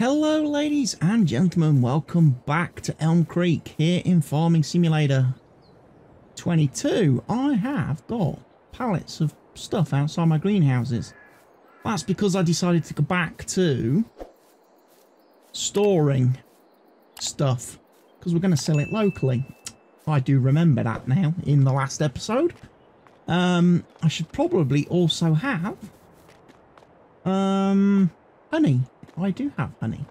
Hello ladies and gentlemen, welcome back to Elm Creek here in Farming Simulator 22. I have got pallets of stuff outside my greenhouses. That's because I decided to go back to storing stuff because we're going to sell it locally. I do remember that now in the last episode. I should probably also have honey. I do have honey.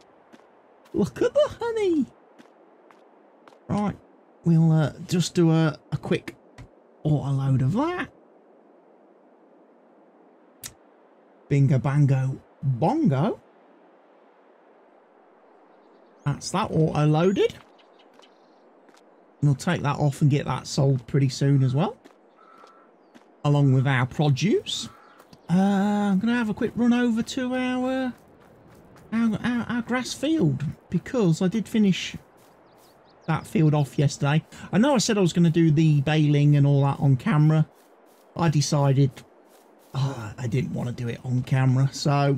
Look at the honey. Right, we'll just do a quick auto load of that. Bingo bango bongo. That's that auto loaded. We'll take that off and get that sold pretty soon as well, along with our produce. I'm gonna have a quick run over to our grass field, because I did finish that field off yesterday. I know I said I was going to do the baling and all that on camera. I decided I didn't want to do it on camera, so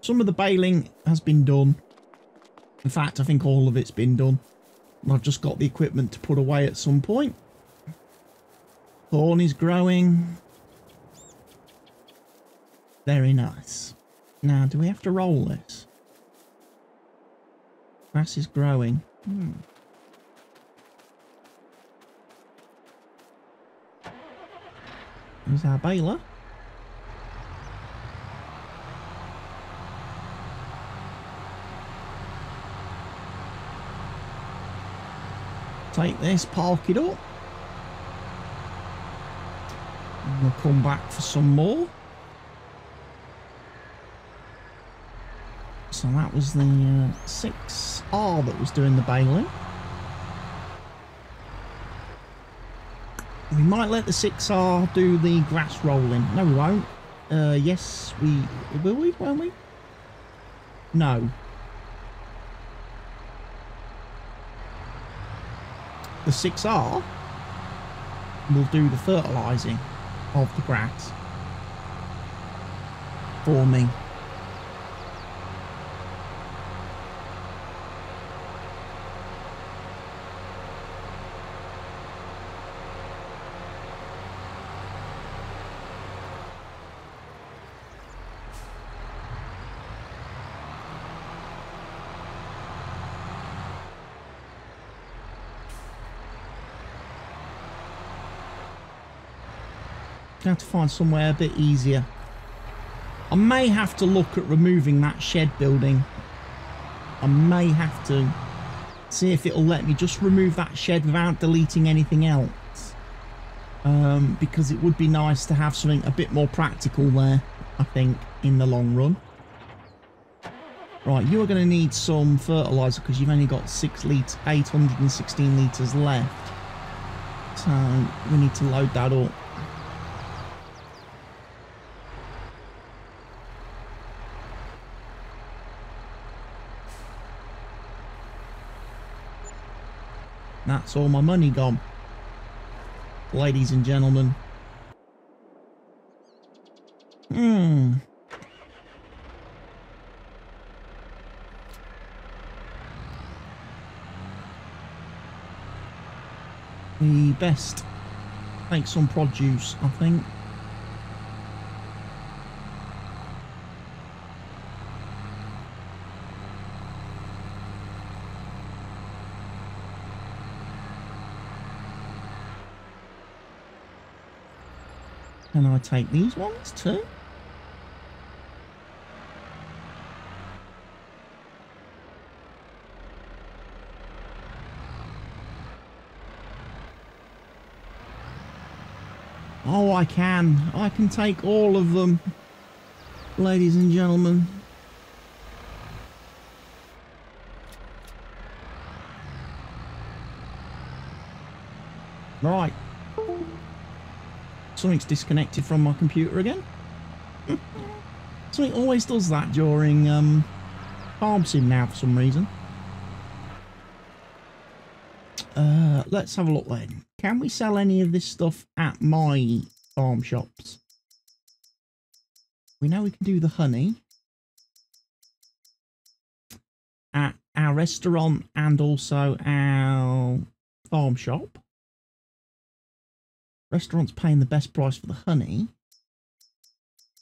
some of the baling has been done. In fact, I think all of it's been done. I've just got the equipment to put away at some point. Corn is growing. Very nice. Now, do we have to roll this? Grass is growing. There's our baler. Take this, park it up. And we'll come back for some more. So that was the 6R that was doing the baling. We might let the 6R do the grass rolling. No, we won't. Yes, we... Will we? Won't we? No. The 6R will do the fertilising of the grass for me. Have to find somewhere a bit easier. I may have to look at removing that shed building. I may have to see if it'll let me just remove that shed without deleting anything else, because it would be nice to have something a bit more practical there, I think, in the long run. Right, you are going to need some fertilizer because you've only got 816 litres left, so we need to load that up. That's all my money gone, ladies and gentlemen. We best take some produce, I think. Can I take these ones too? Oh, I can. I can take all of them, ladies and gentlemen. Right. Something's disconnected from my computer again. Something always does that during Farm Sim now for some reason. Let's have a look then. Can we sell any of this stuff at my farm shops? We know we can do the honey. at our restaurant and also our farm shop. Restaurant's paying the best price for the honey.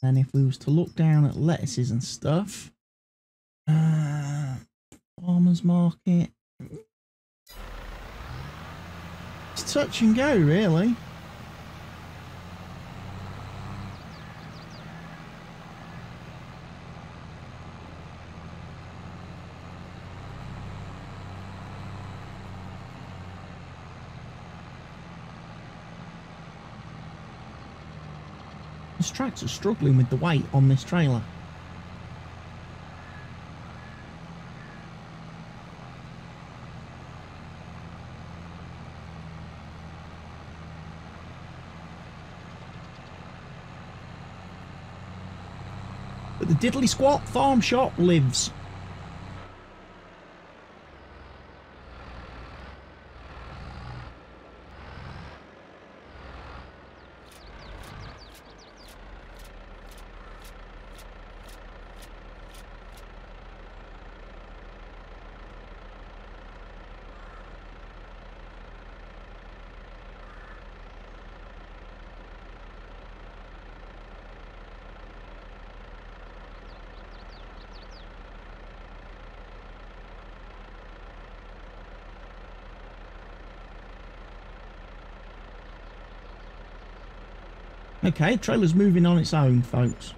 And if we was to look down at lettuces and stuff, farmers market, it's touch and go really. This tractor's struggling with the weight on this trailer. But the Diddly Squat Farm Shop lives. Okay, trailer's moving on its own, folks.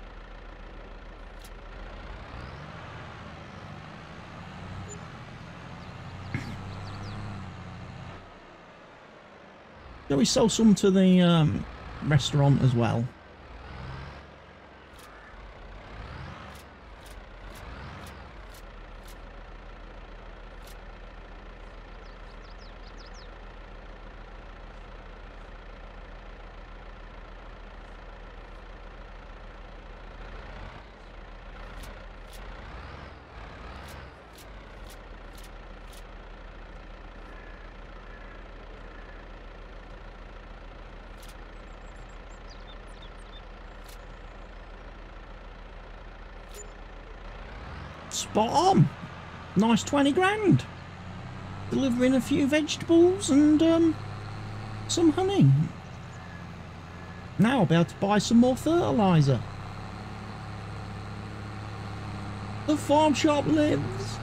Shall we sell some to the restaurant as well? Spot on! Nice 20 grand! Delivering a few vegetables and some honey. Now I'll be able to buy some more fertiliser. The farm shop lives!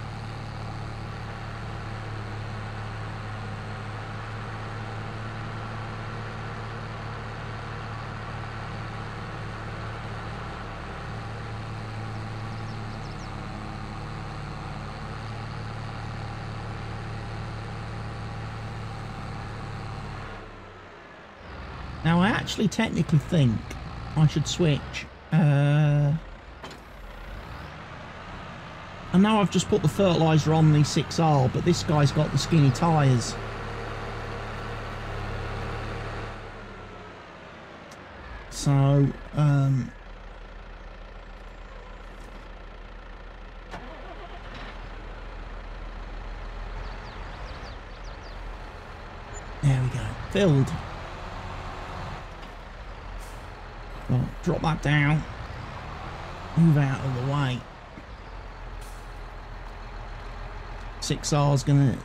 Now I actually technically think I should switch. And now I've just put the fertiliser on the 6R, but this guy's got the skinny tyres. So, there we go, filled. Drop that down, move out of the way. 6R's gonna,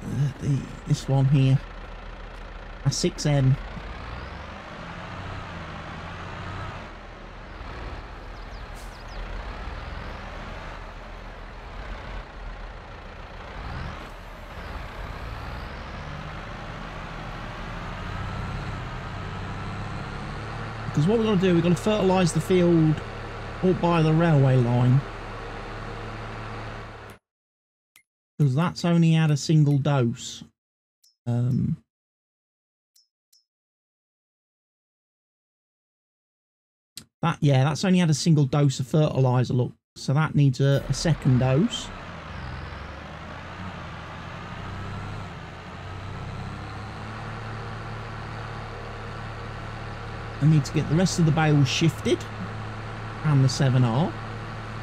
this one here, a 6M. Because what we're going to do, we're going to fertilise the field up by the railway line. Because that's only had a single dose. That's only had a single dose of fertiliser, look. So that needs a second dose. I need to get the rest of the bales shifted and the 7R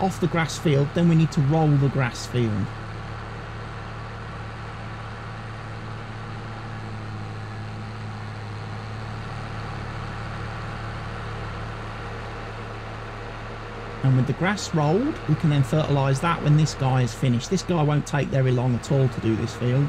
off the grass field, then we need to roll the grass field. And and with the grass rolled we can then fertilise that when this guy is finished. This guy won't take very long at all to do this field.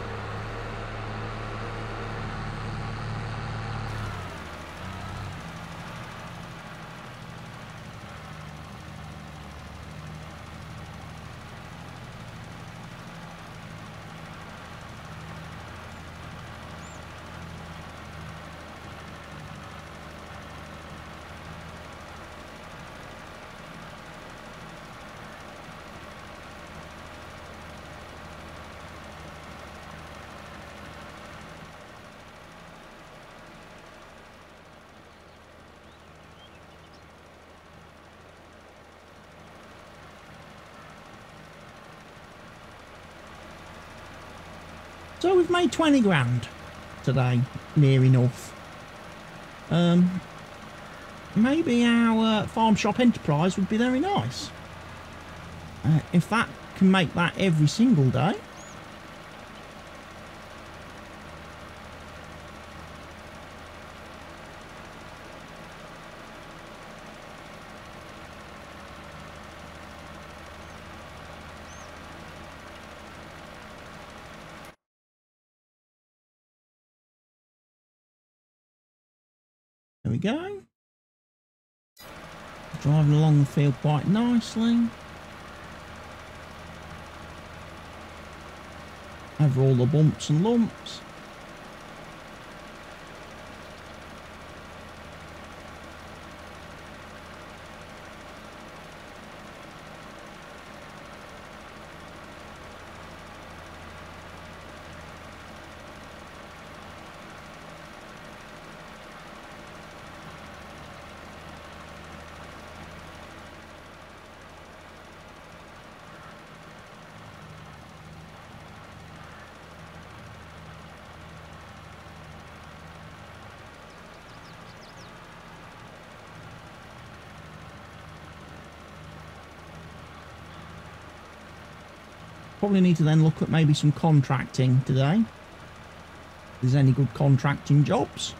So we've made 20 grand today, near enough. Maybe our farm shop enterprise would be very nice. If that can make that every single day. We go. Driving along the field quite nicely. Over all the bumps and lumps. Probably need to then look at maybe some contracting today. If there's any good contracting jobs,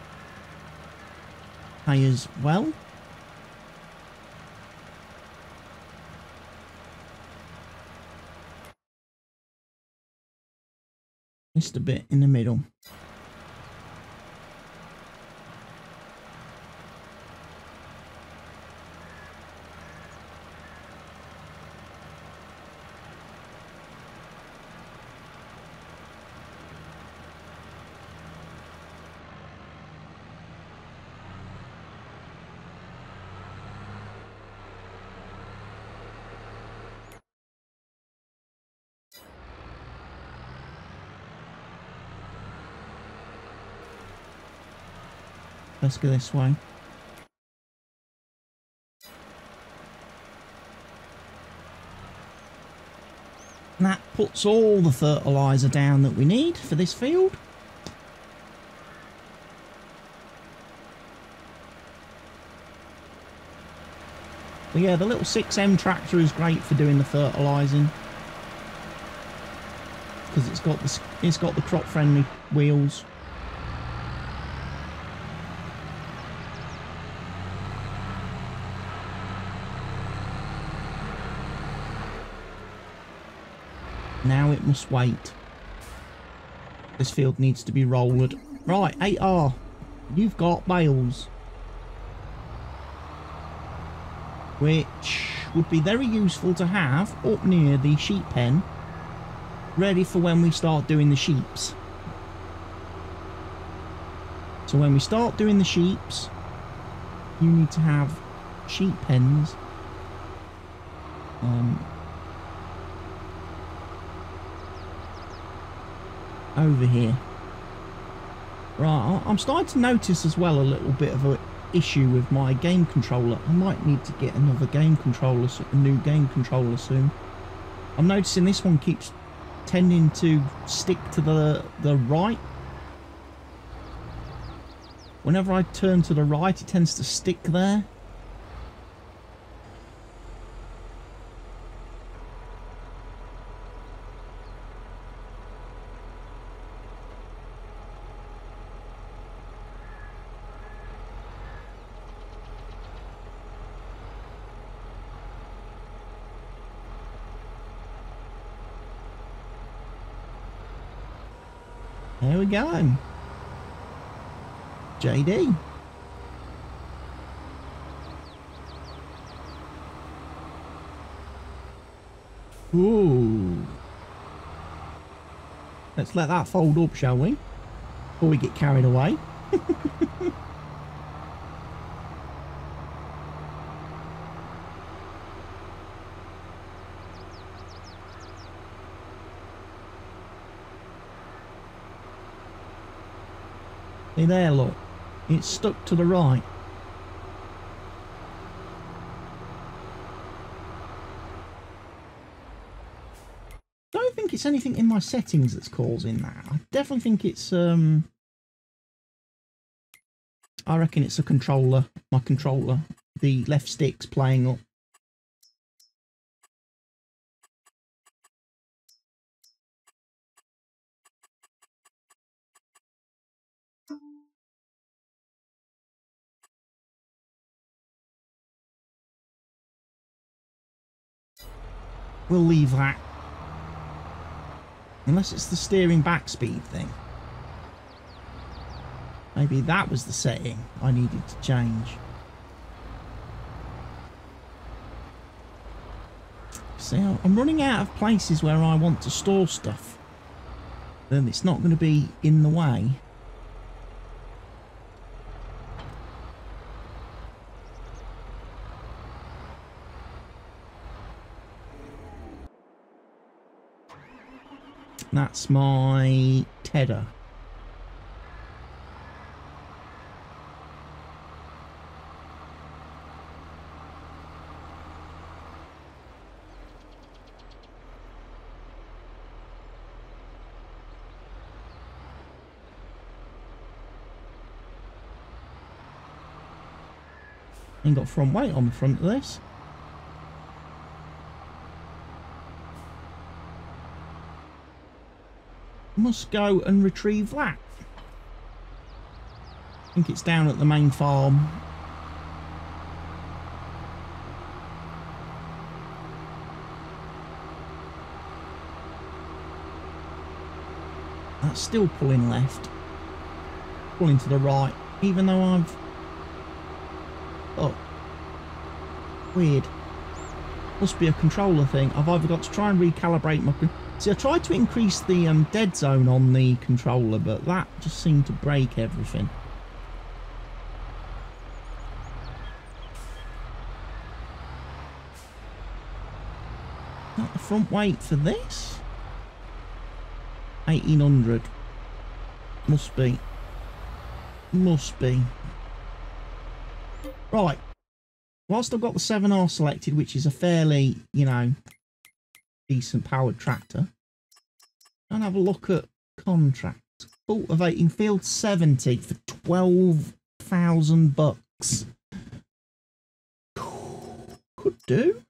pay as well. Just a bit in the middle. Let's go this way. And that puts all the fertiliser down that we need for this field. But yeah, the little 6M tractor is great for doing the fertilising because it's got the crop-friendly wheels. Now it must wait. This field needs to be rolled. Right, 8R. You've got bales. Which would be very useful to have up near the sheep pen. Ready for when we start doing the sheeps. So when we start doing the sheeps, you need to have sheep pens. Over here. Right, I'm starting to notice as well a little bit of an issue with my game controller. I might need to get another game controller, a new game controller soon. I'm noticing this one keeps tending to stick to the right. Whenever I turn to the right, it tends to stick there. There we go. JD. Ooh. Let's let that fold up, shall we? Before we get carried away. See there, look. It's stuck to the right. Don't think it's anything in my settings that's causing that. I definitely think it's I reckon it's a controller, my controller, the left stick's playing up. We'll leave that. Unless it's the steering back speed thing. Maybe that was the setting I needed to change. See, I'm running out of places where I want to store stuff. Then it's not going to be in the way. That's my tedder. Ain't got front weight on the front of this. Must go and retrieve that. I think it's down at the main farm. That's still pulling left. Pulling to the right, even though I've... Oh. Weird. Must be a controller thing. I've either got to try and recalibrate my... See, I tried to increase the dead zone on the controller, but that just seemed to break everything. Is that the front weight for this? 1800. Must be. Must be. Right. Whilst I've got the 7R selected, which is a fairly, you know... decent powered tractor, and have a look at contract. Cultivating field 70 for 12,000 bucks. Could do.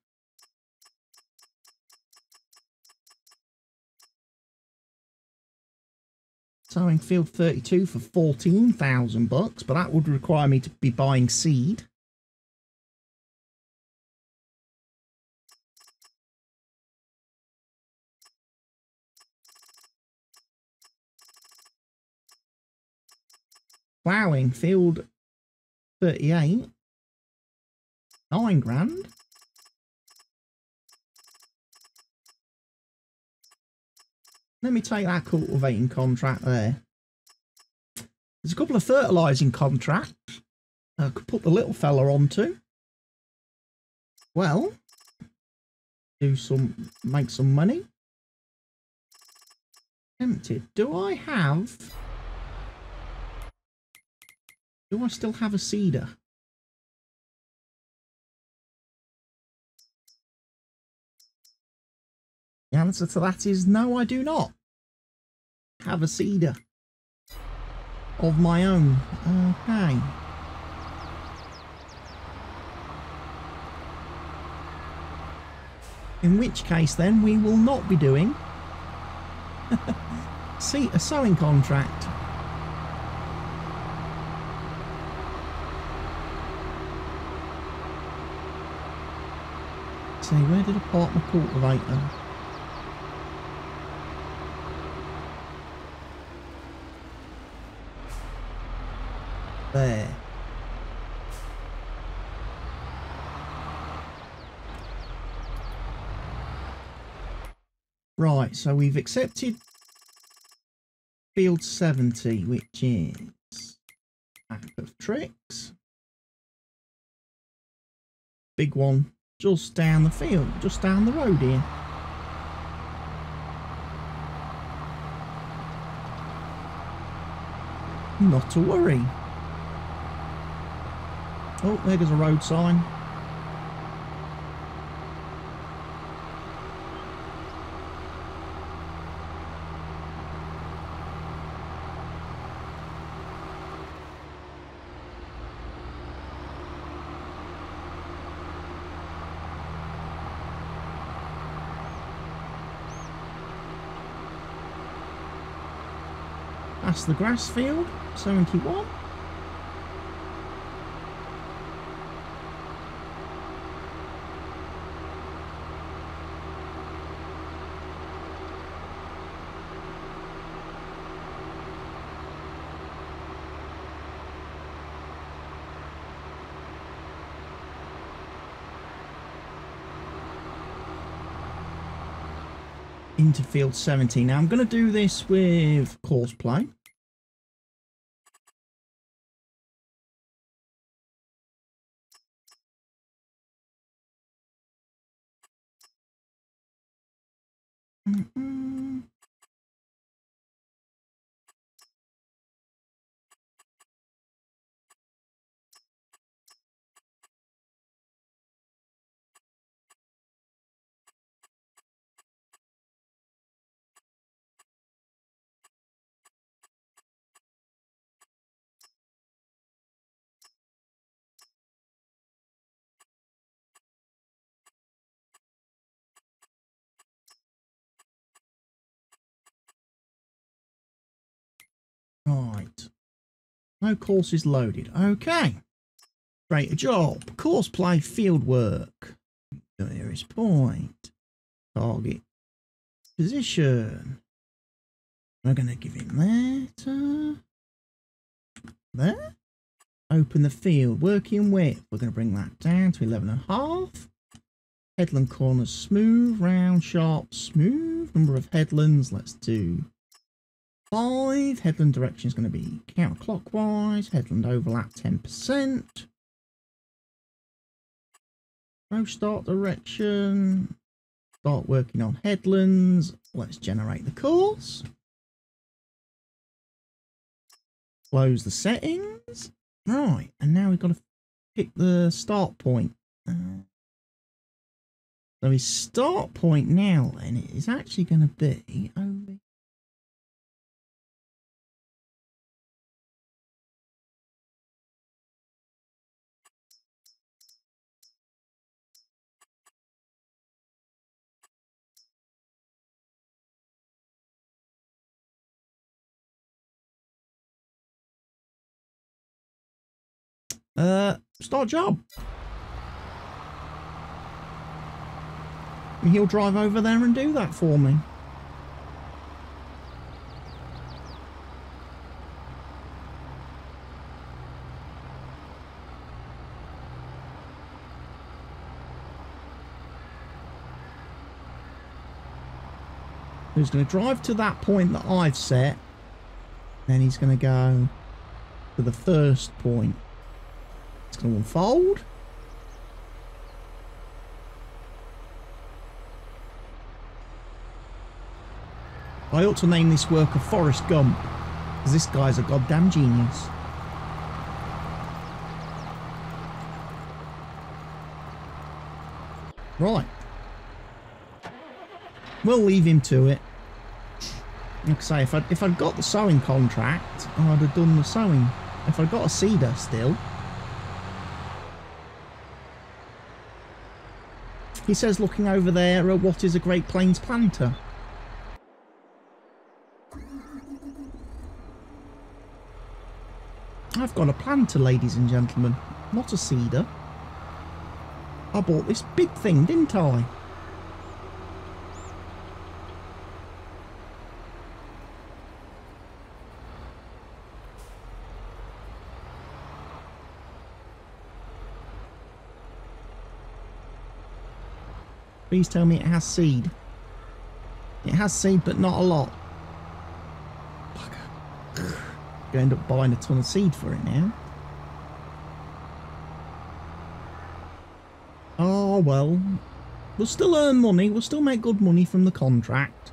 Sowing field 32 for 14,000 bucks, but that would require me to be buying seed. Ploughing field 38, 9 grand. Let me take that cultivating contract there. There's a couple of fertilising contracts I could put the little fella onto. Well, make some money. Tempted. Do I still have a cedar? The answer to that is no, I do not have a cedar of my own. Okay. In which case then we will not be doing a sowing contract. Where did I park my cultivator? But right, so we've accepted field 70, which is pack of tricks. Big one just down the field, just down the road here. Not to worry. Oh, there goes a road sign. That's the grass field, 71. Into field 17. Now I'm going to do this with Courseplay. Right. No courses loaded. Okay. Great job. Courseplay field work. Nearest point. Target. Position. We're going to give him that. There. Open the field. Working width. We're going to bring that down to 11.5. Headland corners smooth. Round, sharp, smooth. Number of headlands. Let's do 5, headland direction is going to be counterclockwise, headland overlap 10%. No start direction, start working on headlands, let's generate the course. Close the settings, right, and now we've got to pick the start point. So his start point now then is actually going to be over. Start job. And he'll drive over there and do that for me. He's going to drive to that point that I've set. Then he's going to go to the first point. It's going to unfold. I ought to name this work a Forrest Gump, because this guy's a goddamn genius. Right. We'll leave him to it. Like I say, if I'd got the sewing contract, I'd have done the sewing. If I'd got a cedar still. He says, looking over there, what is a Great Plains planter? I've got a planter, ladies and gentlemen, not a cedar. I bought this big thing, didn't I? Please tell me it has seed. It has seed, but not a lot. Fucker. Gonna end up buying a ton of seed for it now. Oh, well. We'll still earn money. We'll still make good money from the contract.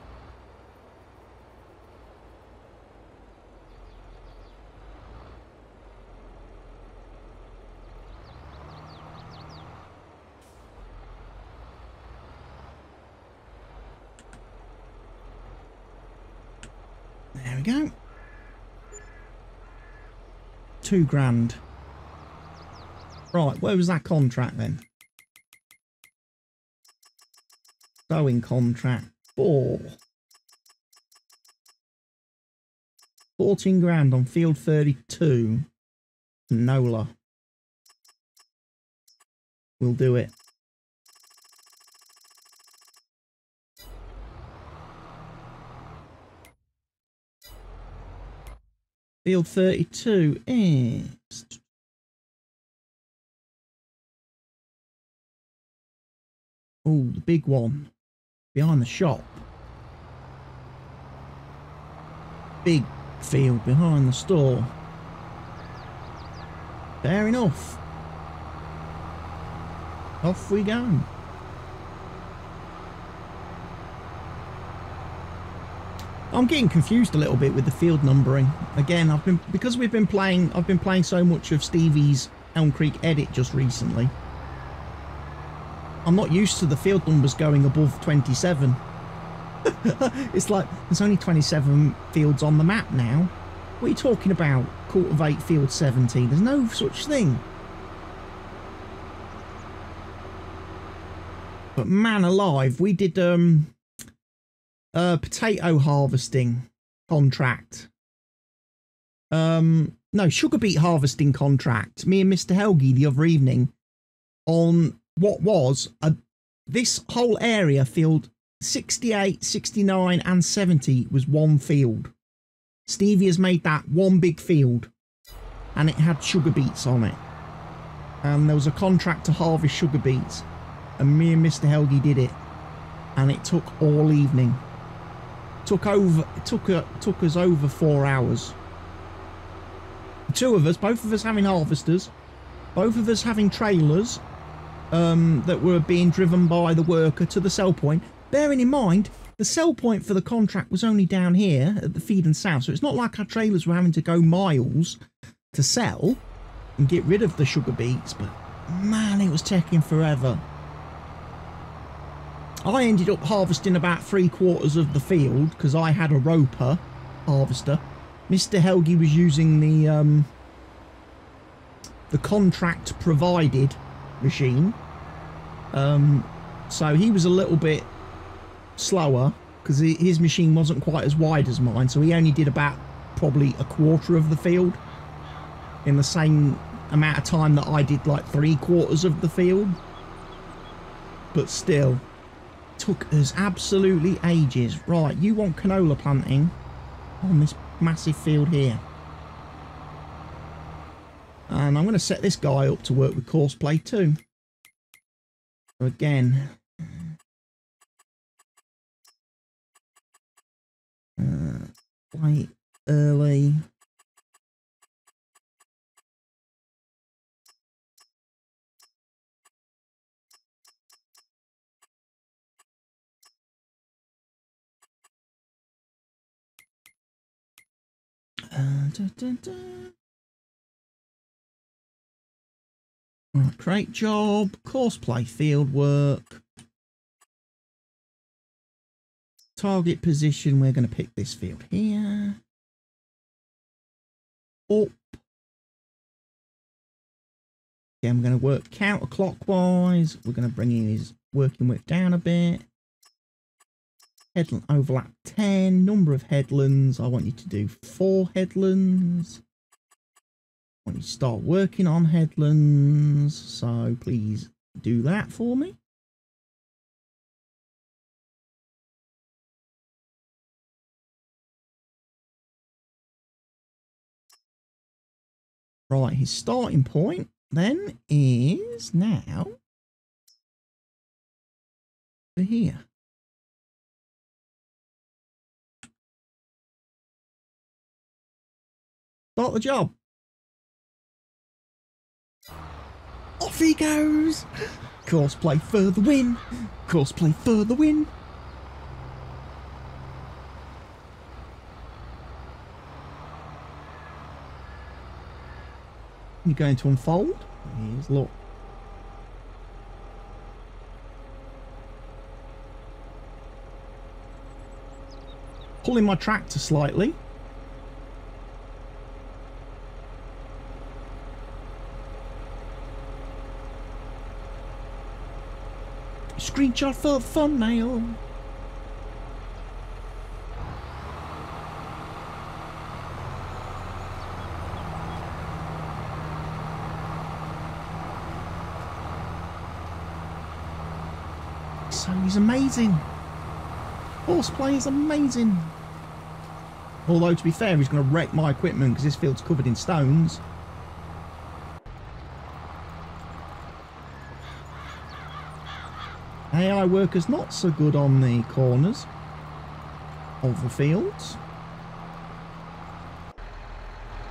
There we go. 2 grand. Right, where was that contract then? Sowing contract, 14 grand on field 32, NOLA. We'll do it. Field 32 is... Oh, the big one. Behind the shop. Big field behind the store. Fair enough. Off we go. I'm getting confused a little bit with the field numbering. Again, because I've been playing so much of Stevie's Elm Creek edit just recently. I'm not used to the field numbers going above 27. It's like, there's only 27 fields on the map now. What are you talking about? Cultivate field 17. There's no such thing. But man alive, we did potato harvesting contract. No, sugar beet harvesting contract. Me and Mr. Helgi the other evening on... what was this whole area, field 68, 69 and 70 was one field. Stevie has made that one big field and it had sugar beets on it. And there was a contract to harvest sugar beets and me and Mr. Helgi did it. And it took all evening. It took us over 4 hours. The two of us, both of us having harvesters, both of us having trailers, that were being driven by the worker to the sell point. Bearing in mind, the sell point for the contract was only down here at the feed and south, so it's not like our trailers were having to go miles to sell and get rid of the sugar beets, but man, it was taking forever. I ended up harvesting about 3/4 of the field because I had a roper harvester. Mr. Helgi was using the contract provided machine, so he was a little bit slower because his machine wasn't quite as wide as mine, so he only did about probably 1/4 of the field in the same amount of time that I did like 3/4 of the field. But still, took us absolutely ages. Right, you want canola planting on this massive field here. And I'm going to set this guy up to work with Courseplay too. So again. Play early. Right, great job. Courseplay field work. Target position, we're going to pick this field here. Up. Again, we're going to work counterclockwise. We're going to bring in his working width down a bit. Headland overlap 10. Number of headlands. I want you to do 4 headlands. When you start working on headlands, so please do that for me. Right, his starting point then is now over here. Start the job. Off he goes. Courseplay for the win. Courseplay for the win. You're going to unfold. Here's look. Pulling my tractor slightly. Screenshot for thumbnail. So he's amazing. Courseplay is amazing. Although, to be fair, he's going to wreck my equipment because this field's covered in stones. AI workers not so good on the corners of the fields.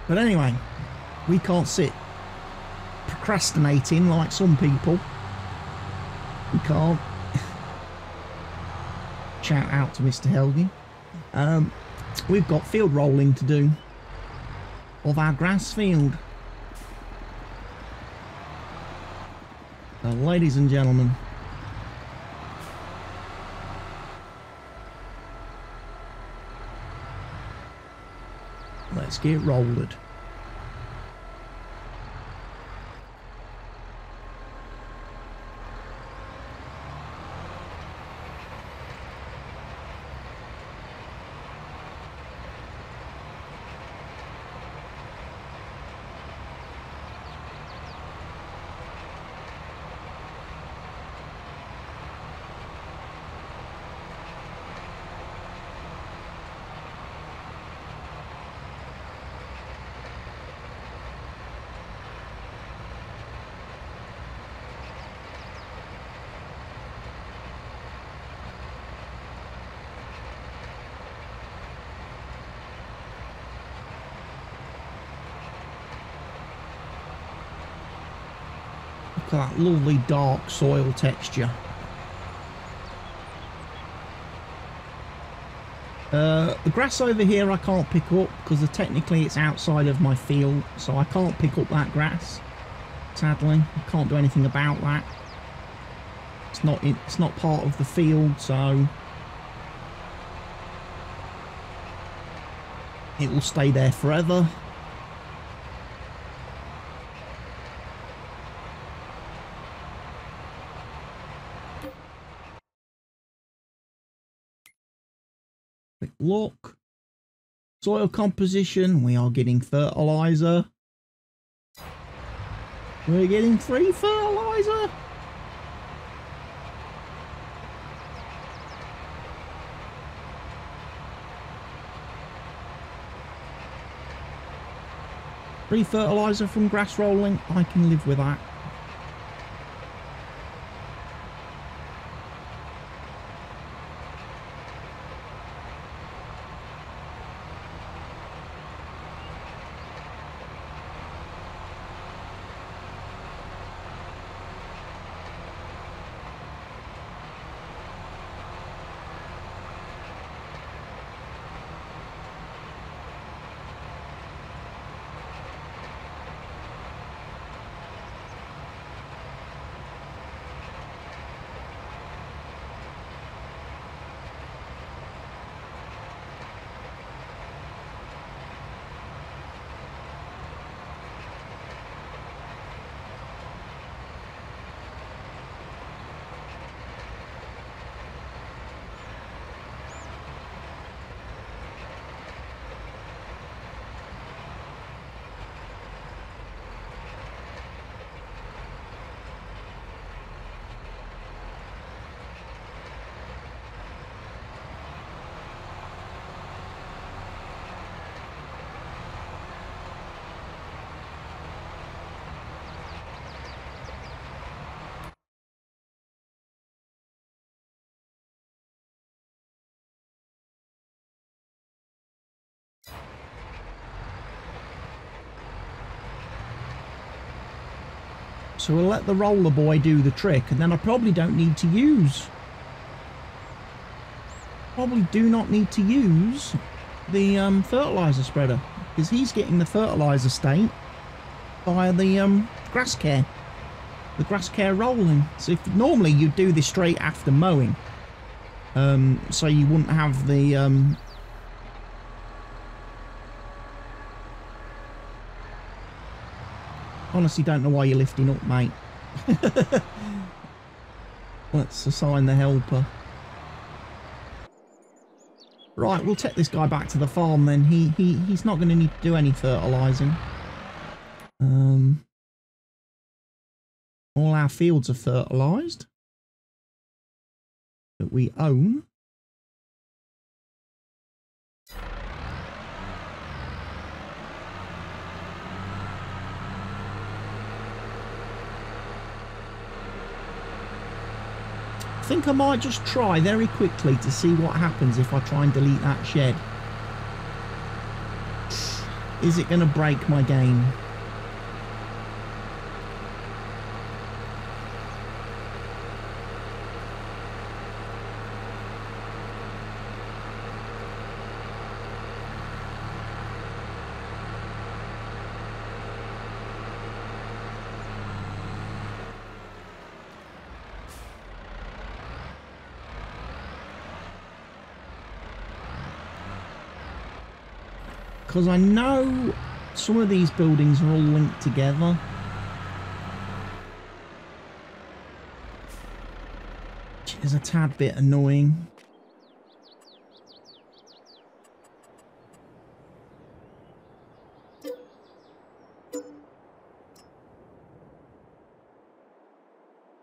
But anyway, we can't sit procrastinating like some people. We can't. Shout out to Mr. Helgi. We've got field rolling to do of our grass field. So, ladies and gentlemen, let's get rolled. Look at that lovely dark soil texture. The grass over here I can't pick up because technically it's outside of my field, so I can't pick up that grass. Sadly, I can't do anything about that. It's not part of the field, so it will stay there forever. Look, soil composition, we are getting fertilizer. We're getting free fertilizer. Free fertilizer from grass rolling, I can live with that. so we'll let the roller boy do the trick, and then I probably don't need to use the fertilizer spreader, because he's getting the fertilizer stain by the grass care rolling. So if, normally you do this straight after mowing, so you wouldn't have the honestly don't know why you're lifting up, mate. Let's assign the helper. Right, we'll take this guy back to the farm then. He's not going to need to do any fertilising. All our fields are fertilised that we own. I think I might just try very quickly to see what happens if I try and delete that shed. Is it going to break my game? Because I know some of these buildings are all linked together. Which is a tad bit annoying.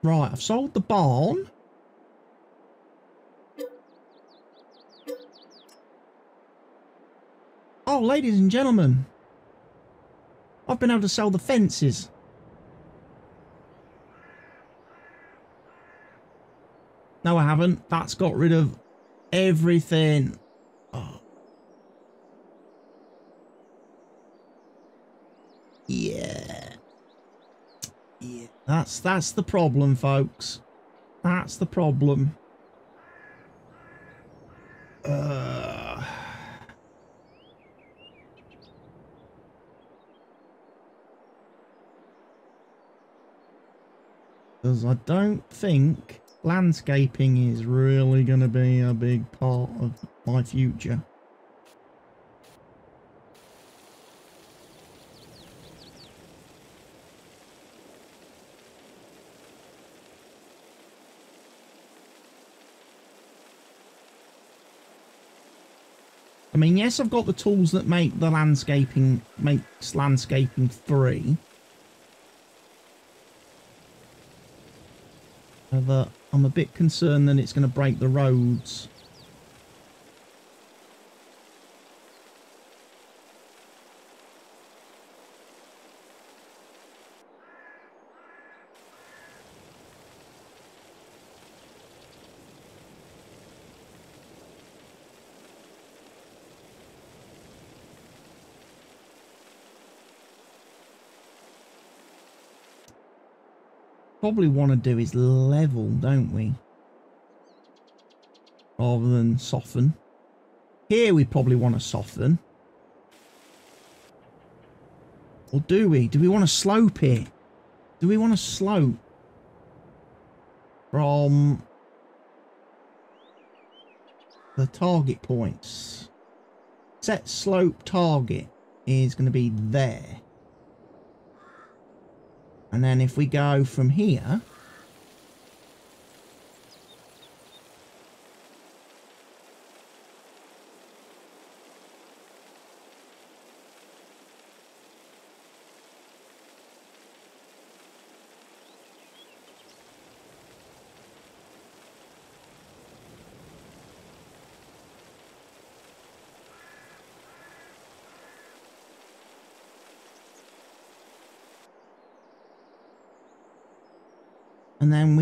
Right, I've sold the barn. Oh, ladies and gentlemen, I've been able to sell the fences. No, I haven't. That's got rid of everything. Oh. Yeah. That's the problem, folks. That's the problem. Because I don't think landscaping is really going to be a big part of my future. I mean, yes, I've got the tools that make the landscaping, makes landscaping free. That I'm a bit concerned that it's going to break the roads. Probably want to do is level, don't we, rather than soften. Here we probably want to soften, or do we? Do we want to slope it? Do we want to slope from the target points? Set slope target is going to be there. And then if we go from here, and then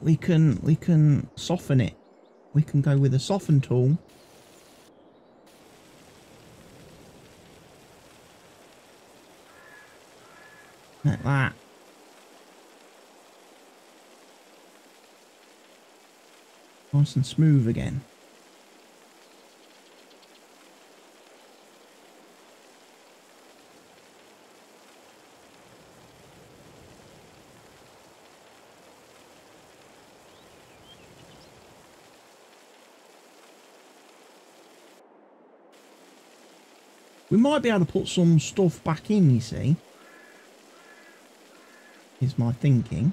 we can soften it. We can go with a soften tool. Like that. nice and smooth again. We might be able to put some stuff back in, you see, is my thinking.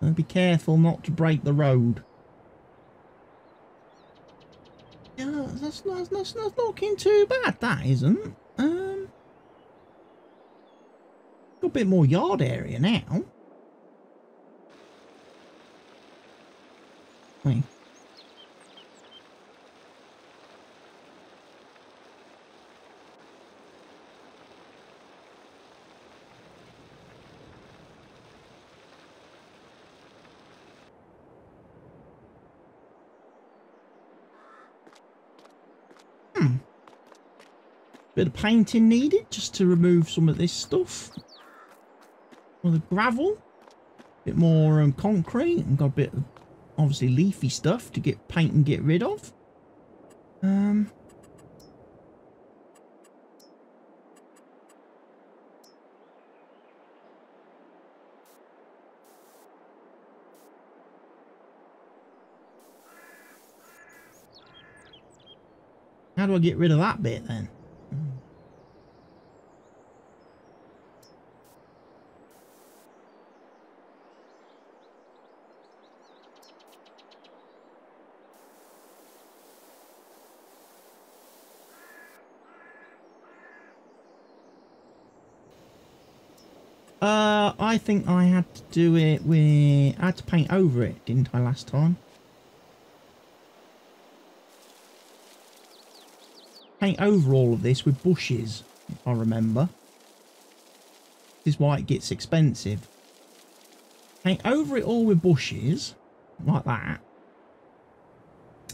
And be careful not to break the road. That's looking too bad, that isn't. Got a bit more yard area now. Wait. Bit of painting needed just to remove some of this stuff. Well, the gravel, a bit more concrete, and got a bit of obviously leafy stuff to get paint and get rid of. How do I get rid of that bit then? I think I had to do it with... I had to paint over it, didn't I, last time? Paint over all of this with bushes, if I remember. This is why it gets expensive. Paint over it all with bushes, like that.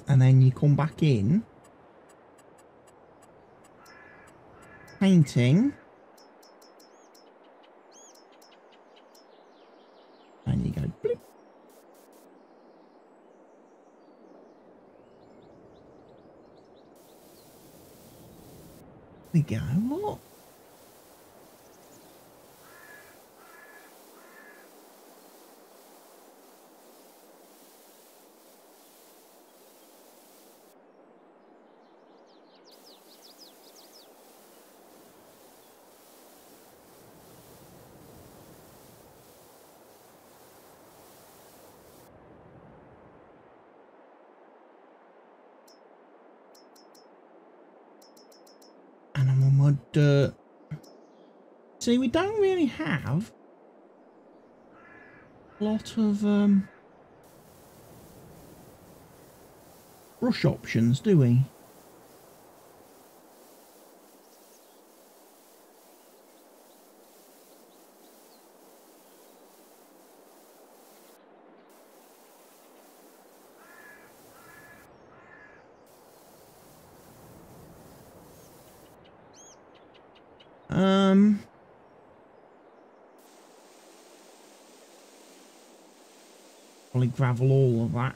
And then you come back in. Painting... And you go bloop. We go, what? Dirt. See, we don't really have a lot of brush options, do we? Probably gravel all of that.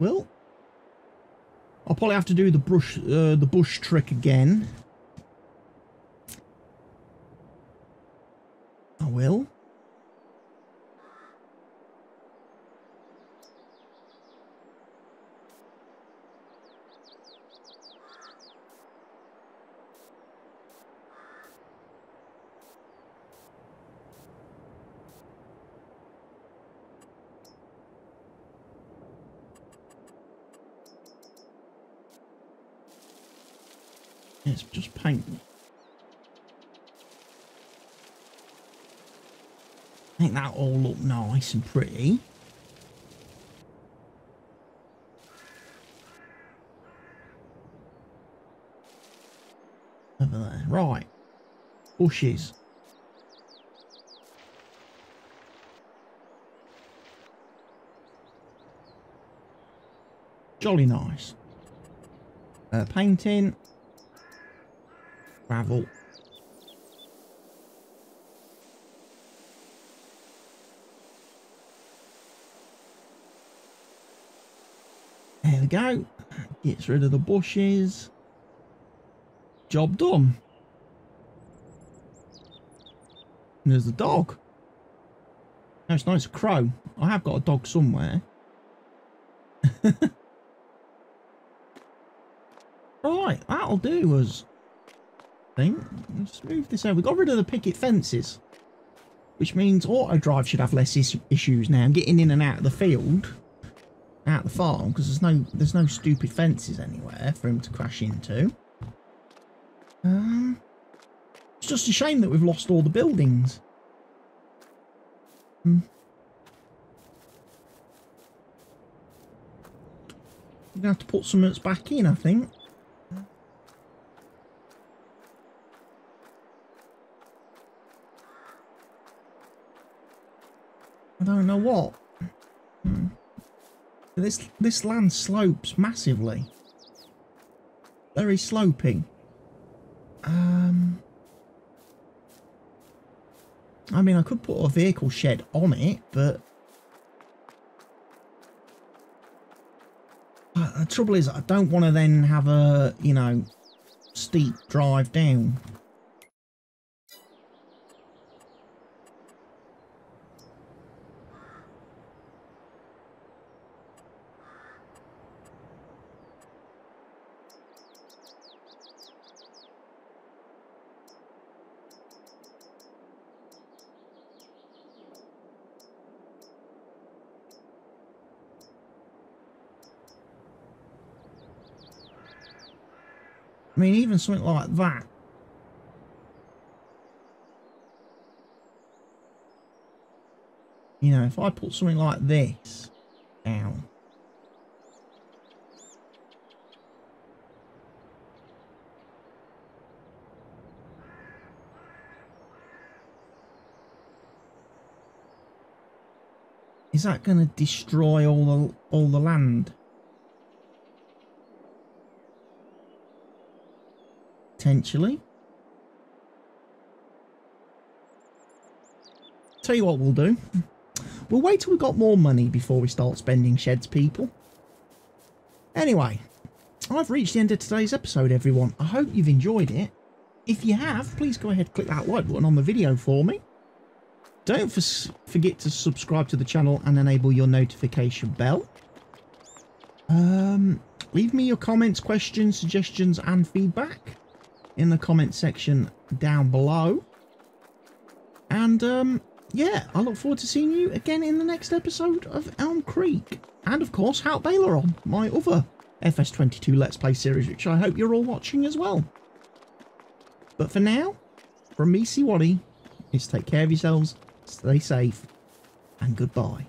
Well, I'll probably have to do the bush trick again. I will. Let's just paint them. Make that all look nice and pretty. Over there. Right. bushes. Jolly nice. Painting. Gravel. There we go. Gets rid of the bushes. Job done. And there's the dog. No, it's not, it's a crow. I have got a dog somewhere. Right, that'll do us. I think. Let's move this over. We got rid of the picket fences, which means auto drive should have less issues now getting in and out of the field, out of the farm, because there's no stupid fences anywhere for him to crash into. It's just a shame that we've lost all the buildings. We're gonna have to put some of it back in, I think. I don't know what. This land slopes massively. Very sloping. I mean, I could put a vehicle shed on it, but the trouble is I don't want to then have a, you know, steep drive down. I mean, even something like that. You know, if I put something like this down. Is that going to destroy all the land? Potentially. Tell you what we'll do. We'll wait till we've got more money before we start spending sheds, people. Anyway, I've reached the end of today's episode, everyone. I hope you've enjoyed it. If you have, please go ahead and click that like button on the video for me. Don't forget to subscribe to the channel and enable your notification bell. Leave me your comments, questions, suggestions and feedback in the comment section down below, and yeah, I look forward to seeing you again in the next episode of Elm Creek, and of course Haut Baylor on my other FS22 Let's Play series, which I hope you're all watching as well. But for now, from me, CWattie, is take care of yourselves, stay safe, and goodbye.